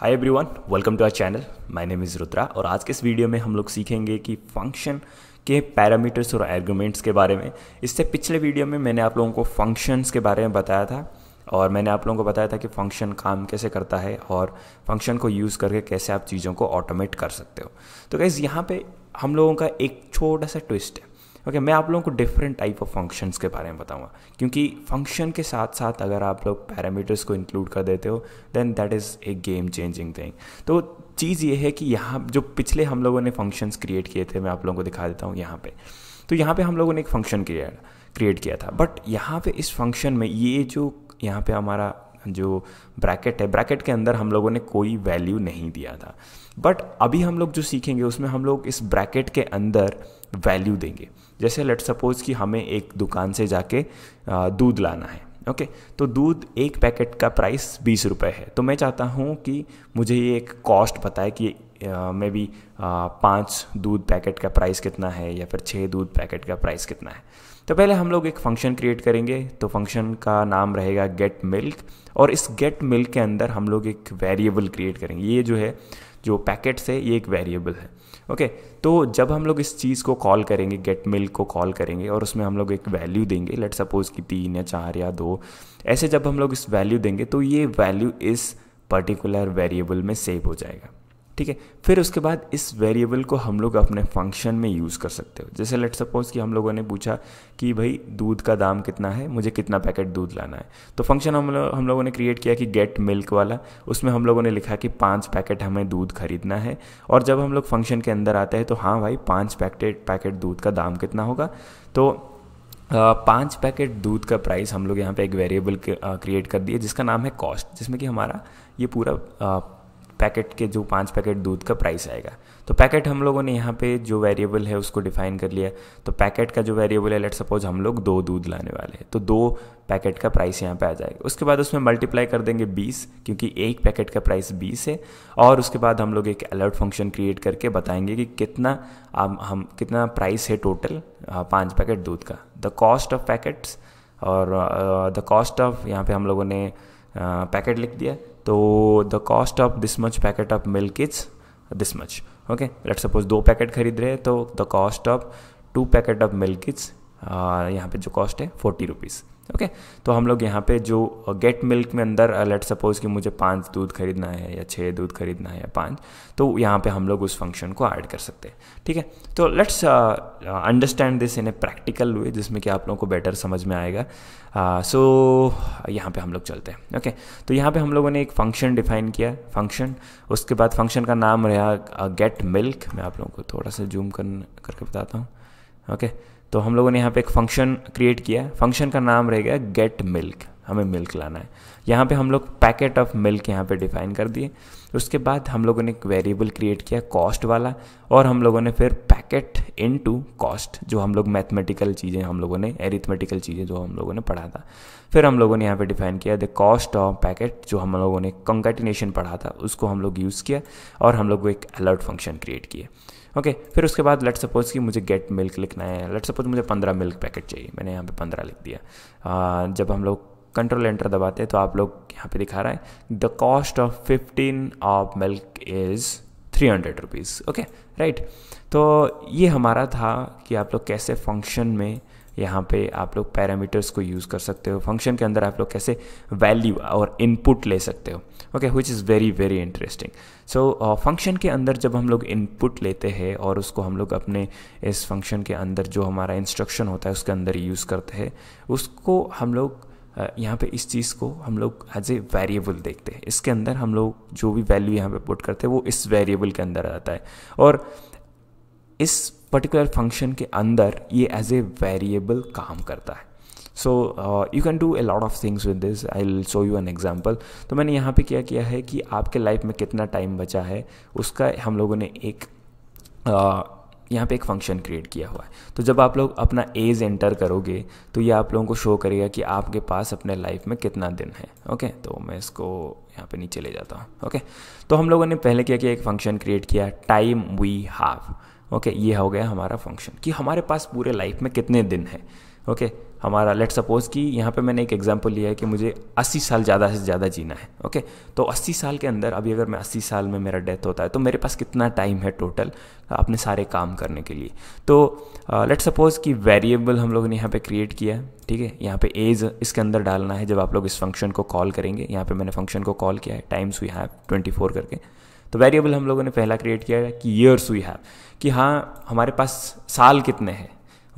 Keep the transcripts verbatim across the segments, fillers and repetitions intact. Hi everyone, welcome to our channel. My name is Rudra और आज के इस वीडियो में हम लोग सीखेंगे कि फंक्शन के पैरामीटर्स और आर्गुमेंट्स के बारे में। इससे पिछले वीडियो में मैंने आप लोगों को फंक्शंस के बारे में बताया था और मैंने आप लोगों को बताया था कि फंक्शन काम कैसे करता है और फंक्शन को यूज़ करके कैसे आप चीज़ों को ऑटोमेट कर सकते हो। तो गाइस यहाँ पर हम लोगों का एक छोटा सा ट्विस्ट है। ओके okay, मैं आप लोगों को डिफरेंट टाइप ऑफ फंक्शंस के बारे में बताऊंगा, क्योंकि फंक्शन के साथ साथ अगर आप लोग पैरामीटर्स को इंक्लूड कर देते हो then that is a game changing thing. तो चीज़ ये है कि यहाँ जो पिछले हम लोगों ने फंक्शंस क्रिएट किए थे, मैं आप लोगों को दिखा देता हूँ यहाँ पे। तो यहाँ पे हम लोगों ने एक फंक्शन किया क्रिएट किया था, बट यहाँ पर इस फंक्शन में ये जो यहाँ पर हमारा जो ब्रैकेट है, ब्रैकेट के अंदर हम लोगों ने कोई वैल्यू नहीं दिया था। बट अभी हम लोग जो सीखेंगे उसमें हम लोग इस ब्रैकेट के अंदर वैल्यू देंगे। जैसे लेट्स सपोज कि हमें एक दुकान से जाके दूध लाना है। ओके okay, तो दूध एक पैकेट का प्राइस बीस रुपये है। तो मैं चाहता हूँ कि मुझे ये एक कॉस्ट बताए कि मे बी पाँच दूध पैकेट का प्राइस कितना है या फिर छः दूध पैकेट का प्राइस कितना है। तो पहले हम लोग एक फंक्शन क्रिएट करेंगे। तो फंक्शन का नाम रहेगा गेट मिल्क और इस गेट मिल्क के अंदर हम लोग एक वेरिएबल क्रिएट करेंगे। ये जो है जो पैकेट्स है ये एक वेरिएबल है। ओके okay, तो जब हम लोग इस चीज़ को कॉल करेंगे, गेट मिल्क को कॉल करेंगे और उसमें हम लोग एक वैल्यू देंगे, लेट सपोज कि तीन या चार या दो, ऐसे जब हम लोग इस वैल्यू देंगे तो ये वैल्यू इस पर्टिकुलर वेरिएबल में सेव हो जाएगा। ठीक है, फिर उसके बाद इस वेरिएबल को हम लोग अपने फंक्शन में यूज़ कर सकते हो। जैसे लेट सपोज कि हम लोगों ने पूछा कि भाई दूध का दाम कितना है, मुझे कितना पैकेट दूध लाना है। तो फंक्शन हम लोग हम लोगों ने क्रिएट किया कि गेट मिल्क वाला, उसमें हम लोगों ने लिखा कि पाँच पैकेट हमें दूध खरीदना है। और जब हम लोग फंक्शन के अंदर आते हैं तो हाँ भाई, पाँच पैकेट पैकेट दूध का दाम कितना होगा, तो पाँच पैकेट दूध का प्राइस हम लोग यहाँ पर एक वेरिएबल क्रिएट कर दिए जिसका नाम है कॉस्ट, जिसमें कि हमारा ये पूरा पैकेट के जो पाँच पैकेट दूध का प्राइस आएगा। तो पैकेट हम लोगों ने यहाँ पे जो वेरिएबल है उसको डिफाइन कर लिया। तो पैकेट का जो वेरिएबल है, लेट सपोज हम लोग दो दूध लाने वाले हैं, तो दो पैकेट का प्राइस यहाँ पे आ जाएगा। उसके बाद उसमें मल्टीप्लाई कर देंगे बीस, क्योंकि एक पैकेट का प्राइस बीस है। और उसके बाद हम लोग एक अलर्ट फंक्शन क्रिएट करके बताएंगे कि कितना हम, हम कितना प्राइस है टोटल पाँच पैकेट दूध का। द कॉस्ट ऑफ पैकेट्स और द कॉस्ट ऑफ यहाँ पर हम लोगों ने पैकेट लिख दिया। तो the cost of this much packet of milk is this much. Okay, let's suppose दो पैकेट खरीद रहे हैं तो the cost of two packet of milk is यहाँ पे जो कॉस्ट है फोर्टी रुपीज़। Okay okay? तो हम लोग यहाँ पे जो गेट मिल्क में अंदर लेट सपोज कि मुझे पाँच दूध खरीदना है या छः दूध खरीदना है या पाँच, तो यहाँ पे हम लोग उस फंक्शन को ऐड कर सकते हैं। ठीक है, तो let's understand this in a practical way जिसमें कि आप लोगों को बेटर समझ में आएगा। सो uh, so, यहाँ पे हम लोग चलते हैं। Okay okay? तो यहाँ पे हम लोगों ने एक फंक्शन डिफाइन किया फंक्शन, उसके बाद फंक्शन का नाम रहा गेट मिल्क। मैं आप लोगों को थोड़ा सा जूम कर, करके बताता हूँ। Okay okay? तो हम लोगों ने यहाँ पे एक फंक्शन क्रिएट किया, फंक्शन का नाम रहेगा गेट मिल्क, हमें मिल्क लाना है। यहाँ पे हम लोग पैकेट ऑफ मिल्क यहाँ पे डिफाइन कर दिए। उसके बाद हम लोगों ने एक वेरिएबल क्रिएट किया कॉस्ट वाला और हम लोगों ने फिर पैकेट इनटू कॉस्ट, जो हम लोग मैथमेटिकल चीज़ें हम लोगों ने एरिथमेटिकल चीज़ें जो हम लोगों ने पढ़ा था, फिर हम लोगों ने यहाँ पे डिफाइन किया द कॉस्ट ऑफ पैकेट, जो हम लोगों ने कंकैटिनेशन पढ़ा था उसको हम लोग यूज़ किया और हम लोग एक अलर्ट फंक्शन क्रिएट किया। ओके okay, फिर उसके बाद लेट सपोज कि मुझे गेट मिल्क लिखना है, लेट सपोज मुझे पंद्रह मिल्क पैकेट चाहिए, मैंने यहाँ पे पंद्रह लिख दिया। आ, जब हम लोग कंट्रोल एंटर दबाते हैं तो आप लोग यहाँ पे दिखा रहा है the cost of fifteen of milk is three hundred rupees. Okay right, तो ये हमारा था कि आप लोग कैसे फंक्शन में यहाँ पे आप लोग पैरामीटर्स को यूज़ कर सकते हो, फंक्शन के अंदर आप लोग कैसे वैल्यू और इनपुट ले सकते हो। Okay, which is very very interesting. So function के अंदर जब हम लोग इनपुट लेते हैं और उसको हम लोग अपने इस फंक्शन के अंदर जो हमारा इंस्ट्रक्शन होता है उसके अंदर यूज़ करते हैं, उसको हम लोग uh, यहाँ पे इस चीज़ को हम लोग एज ए वेरिएबल देखते हैं। इसके अंदर हम लोग जो भी वैल्यू यहाँ पर पुट करते हैं वो इस वेरिएबल के अंदर आता है और इस पर्टिकुलर फंक्शन के अंदर ये एज ए वेरिएबल काम करता है। So you can do a lot of things with this, I will show you an example. तो मैंने यहाँ पे क्या किया है कि आपके लाइफ में कितना टाइम बचा है उसका हम लोगों ने एक uh, यहाँ पे एक फंक्शन क्रिएट किया हुआ है। तो जब आप लोग अपना एज एंटर करोगे तो ये आप लोगों को शो करेगा कि आपके पास अपने लाइफ में कितना दिन है। Okay okay? तो मैं इसको यहाँ पे नीचे ले जाता हूँ। Okay okay? तो हम लोगों ने पहले क्या किया, एक फंक्शन क्रिएट किया टाइम वी हैव। ओके, ये हो गया हमारा फंक्शन कि हमारे पास पूरे लाइफ में कितने दिन है। ओके, हमारा लेट सपोज कि यहाँ पे मैंने एक एग्जांपल लिया है कि मुझे अस्सी साल ज़्यादा से ज़्यादा जीना है, ओके। तो अस्सी साल के अंदर, अभी अगर मैं अस्सी साल में मेरा डेथ होता है तो मेरे पास कितना टाइम है टोटल अपने सारे काम करने के लिए। तो लेट सपोज कि वेरिएबल हम लोग ने यहाँ पे क्रिएट किया है, ठीक है। यहाँ पे एज इसके अंदर डालना है जब आप लोग इस फंक्शन को कॉल करेंगे। यहाँ पर मैंने फंक्शन को कॉल किया है times we have twenty four करके। तो वेरिएबल हम लोगों ने पहला क्रिएट किया है कि ईयर्स वी हैव, कि हाँ हमारे पास साल कितने हैं,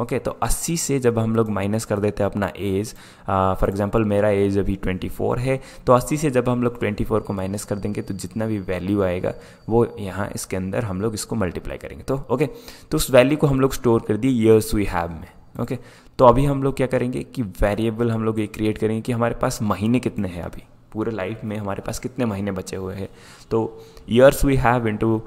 ओके। तो अस्सी से जब हम लोग माइनस कर देते हैं अपना एज, फॉर एग्जांपल मेरा एज अभी चौबीस है, तो अस्सी से जब हम लोग चौबीस को माइनस कर देंगे तो जितना भी वैल्यू आएगा वो यहाँ इसके अंदर हम लोग इसको मल्टीप्लाई करेंगे। तो ओके, तो उस वैल्यू को हम लोग स्टोर कर दिए ईयर्स वी हैव में, ओके। तो अभी हम लोग क्या करेंगे कि वेरिएबल हम लोग ये क्रिएट करेंगे कि हमारे पास महीने कितने हैं, अभी पूरे लाइफ में हमारे पास कितने महीने बचे हुए हैं। तो years we have into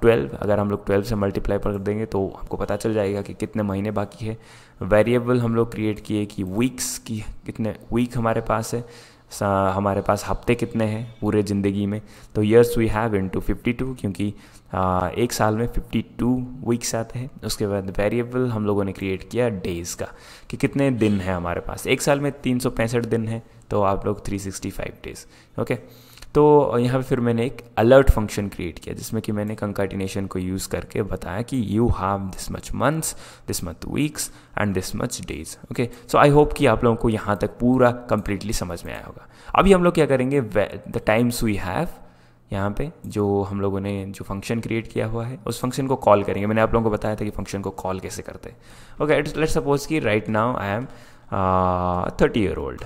twelve, अगर हम लोग ट्वेल्व से मल्टीप्लाई कर देंगे तो आपको पता चल जाएगा कि कितने महीने बाकी है। वेरिएबल हम लोग क्रिएट किए कि वीक्स की कितने वीक हमारे पास है, हमारे पास हफ्ते कितने हैं पूरे ज़िंदगी में। तो years we have into fifty two, क्योंकि आ, एक साल में फिफ्टी टू वीक्स आते हैं। उसके बाद वेरिएबल हम लोगों ने क्रिएट किया डेज़ का, कि कितने दिन हैं हमारे पास, एक साल में तीन सौ पैंसठ दिन हैं, तो आप लोग three sixty five days, okay. तो यहाँ पे फिर मैंने एक अलर्ट फंक्शन क्रिएट किया जिसमें कि मैंने कंकैटिनेशन को यूज़ करके बताया कि you have this much months, this much weeks and this much days, okay. So I hope कि आप लोगों को यहाँ तक पूरा कंप्लीटली समझ में आया होगा। अभी हम लोग क्या करेंगे, द टाइम्स वी हैव यहाँ पे जो हम लोगों ने जो फंक्शन क्रिएट किया हुआ है उस फंक्शन को कॉल करेंगे। मैंने आप लोगों को बताया था कि फंक्शन को कॉल कैसे करते हैं, ओके। लेट्स सपोज कि right now I am thirty year old,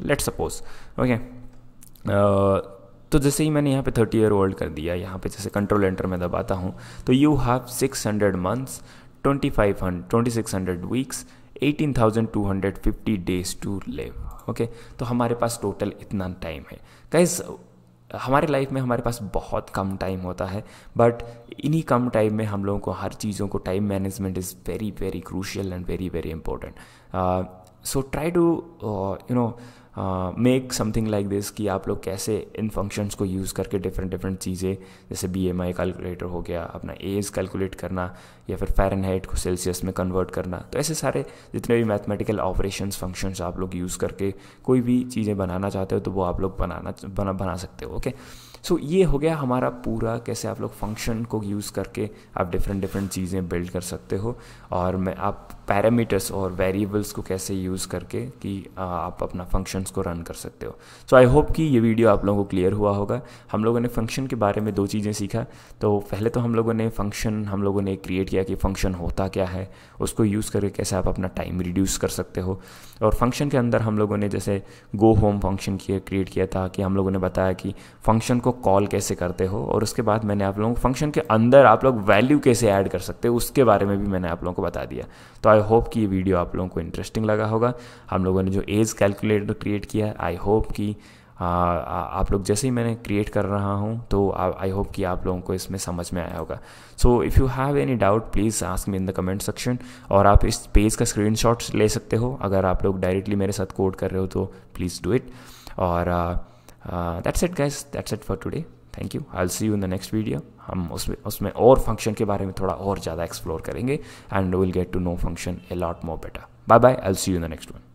let's suppose, okay. तो जैसे ही मैंने यहाँ पे थर्टी ईयर ओल्ड कर दिया, यहाँ पे जैसे कंट्रोल एंटर में दबाता हूँ, तो you have six hundred months, twenty five hundred twenty six hundred weeks, eighteen thousand two hundred fifty days to live, okay. तो हमारे पास टोटल इतना टाइम है। गाइस, हमारे लाइफ में हमारे पास बहुत कम टाइम होता है, बट इन्हीं कम टाइम में हम लोगों को हर चीज़ों को, time management is very very crucial and very very important. So try to you know make something like this, कि आप लोग कैसे इन फंक्शंस को यूज़ करके डिफरेंट डिफरेंट चीज़ें, जैसे बीएमआई कैलकुलेटर हो गया, अपना एज कैलकुलेट करना, या फिर फ़ारेनहाइट को सेल्सियस में कन्वर्ट करना, तो ऐसे सारे जितने भी मैथमेटिकल ऑपरेशंस फंक्शंस आप लोग यूज़ करके कोई भी चीज़ें बनाना चाहते हो तो वो आप लोग बनाना बना बना सकते हो, ओके okay? सो so, ये हो गया हमारा पूरा, कैसे आप लोग फंक्शन को यूज़ करके आप डिफरेंट डिफरेंट चीज़ें बिल्ड कर सकते हो, और मैं आप पैरामीटर्स और वेरिएबल्स को कैसे यूज़ करके कि आप अपना फंक्शंस को रन कर सकते हो। सो आई होप कि ये वीडियो आप लोगों को क्लियर हुआ होगा। हम लोगों ने फंक्शन के बारे में दो चीज़ें सीखा। तो पहले तो हम लोगों ने फंक्शन हम लोगों ने क्रिएट किया कि फंक्शन होता क्या है, उसको यूज़ करके कैसे आप अपना टाइम रिड्यूस कर सकते हो। और फंक्शन के अंदर हम लोगों ने जैसे गो होम फंक्शन क्रिएट किया था, कि हम लोगों ने बताया कि फंक्शन को कॉल कैसे करते हो, और उसके बाद मैंने आप लोगों को फंक्शन के अंदर आप लोग वैल्यू कैसे ऐड कर सकते हो उसके बारे में भी मैंने आप लोगों को बता दिया। तो आई होप कि ये वीडियो आप लोगों को इंटरेस्टिंग लगा होगा। हम लोगों ने जो एज कैलकुलेटर क्रिएट किया, आई होप कि आ, आ, आप लोग, जैसे ही मैंने क्रिएट कर रहा हूँ तो आई होप कि आप लोगों को इसमें समझ में आया होगा। So if you have any doubt please ask me in the comment section, और आप इस पेज का स्क्रीनशॉट ले सकते हो अगर आप लोग डायरेक्टली मेरे साथ कोड कर रहे हो तो प्लीज़ डू इट। और that's it guys, that's it for today. Thank you, I will see you in the next video. हम उसमें उसमें और फंक्शन के बारे में थोड़ा और ज़्यादा एक्सप्लोर करेंगे, and will get to know function a lot more better. Bye bye, I will see you in the next one.